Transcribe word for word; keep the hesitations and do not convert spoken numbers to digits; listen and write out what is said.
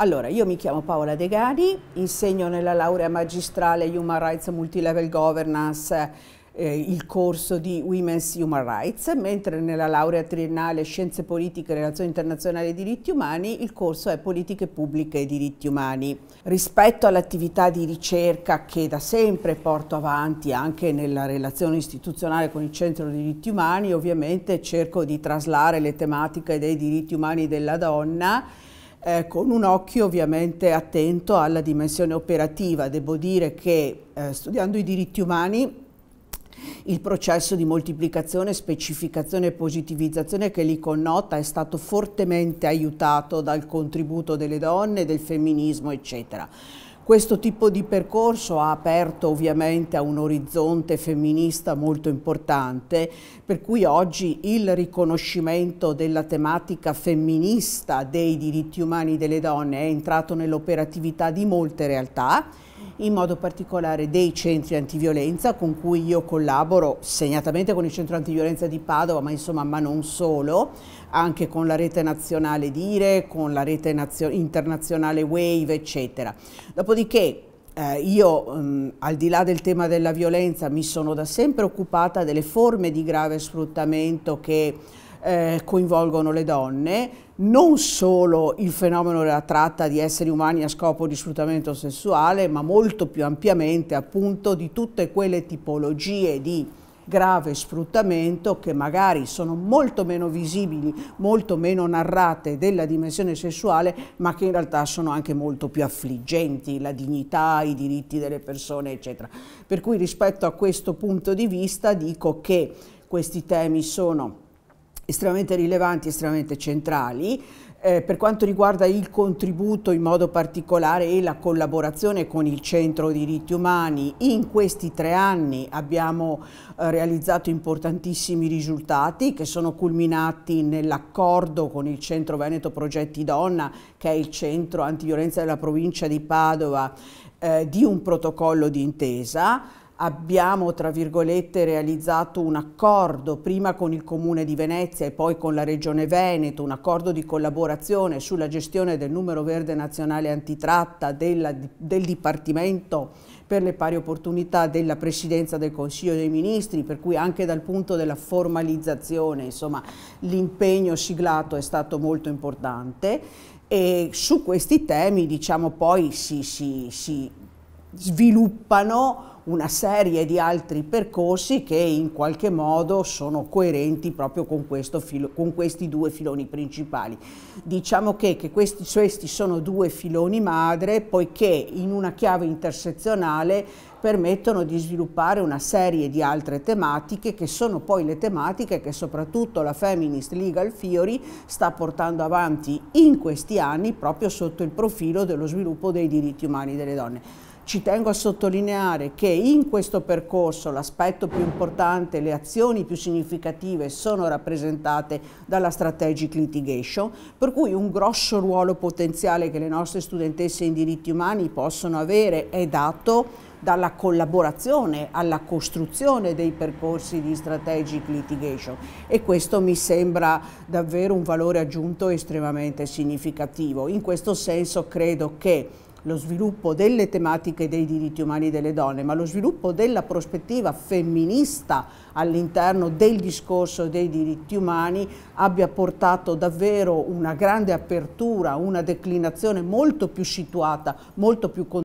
Allora, io mi chiamo Paola Degani, insegno nella laurea magistrale Human Rights Multilevel Governance eh, il corso di Women's Human Rights, mentre nella laurea triennale Scienze Politiche e Relazioni Internazionali e Diritti Umani il corso è Politiche Pubbliche e Diritti Umani. Rispetto all'attività di ricerca che da sempre porto avanti anche nella relazione istituzionale con il Centro di Diritti Umani, ovviamente cerco di traslare le tematiche dei diritti umani della donna Eh, con un occhio ovviamente attento alla dimensione operativa. Devo dire che eh, studiando i diritti umani il processo di moltiplicazione, specificazione e positivizzazione che li connota è stato fortemente aiutato dal contributo delle donne, del femminismo, eccetera. Questo tipo di percorso ha aperto ovviamente a un orizzonte femminista molto importante, per cui oggi il riconoscimento della tematica femminista dei diritti umani delle donne è entrato nell'operatività di molte realtà, in modo particolare dei centri antiviolenza con cui io collaboro, segnatamente con il centro antiviolenza di Padova, ma insomma ma non solo, anche con la rete nazionale Dire, con la rete internazionale Wave, eccetera. Dopodiché eh, io mh, al di là del tema della violenza mi sono da sempre occupata delle forme di grave sfruttamento che Eh, coinvolgono le donne, non solo il fenomeno della tratta di esseri umani a scopo di sfruttamento sessuale, ma molto più ampiamente appunto di tutte quelle tipologie di grave sfruttamento che magari sono molto meno visibili, molto meno narrate della dimensione sessuale, ma che in realtà sono anche molto più affliggenti, la dignità, i diritti delle persone, eccetera. Per cui rispetto a questo punto di vista dico che questi temi sono estremamente rilevanti, estremamente centrali. Eh, per quanto riguarda il contributo in modo particolare e la collaborazione con il Centro Diritti Umani, in questi tre anni abbiamo eh, realizzato importantissimi risultati che sono culminati nell'accordo con il Centro Veneto Progetti Donna, che è il centro antiviolenza della provincia di Padova, eh, di un protocollo di intesa. Abbiamo, tra virgolette, realizzato un accordo prima con il Comune di Venezia e poi con la Regione Veneto, un accordo di collaborazione sulla gestione del numero verde nazionale antitratta della, del Dipartimento per le pari opportunità della Presidenza del Consiglio dei Ministri, per cui anche dal punto della formalizzazione, insomma, l'impegno siglato è stato molto importante, e su questi temi, diciamo, poi si, si, si sviluppano una serie di altri percorsi che in qualche modo sono coerenti proprio con, questo filo, con questi due filoni principali. Diciamo che, che questi, questi sono due filoni madre, poiché in una chiave intersezionale permettono di sviluppare una serie di altre tematiche che sono poi le tematiche che soprattutto la Feminist Legal Theory sta portando avanti in questi anni proprio sotto il profilo dello sviluppo dei diritti umani delle donne. Ci tengo a sottolineare che in questo percorso l'aspetto più importante, le azioni più significative sono rappresentate dalla strategic litigation, per cui un grosso ruolo potenziale che le nostre studentesse in diritti umani possono avere è dato dalla collaborazione alla costruzione dei percorsi di strategic litigation, e questo mi sembra davvero un valore aggiunto estremamente significativo. In questo senso credo che lo sviluppo delle tematiche dei diritti umani delle donne, ma lo sviluppo della prospettiva femminista all'interno del discorso dei diritti umani abbia portato davvero una grande apertura, una declinazione molto più situata, molto più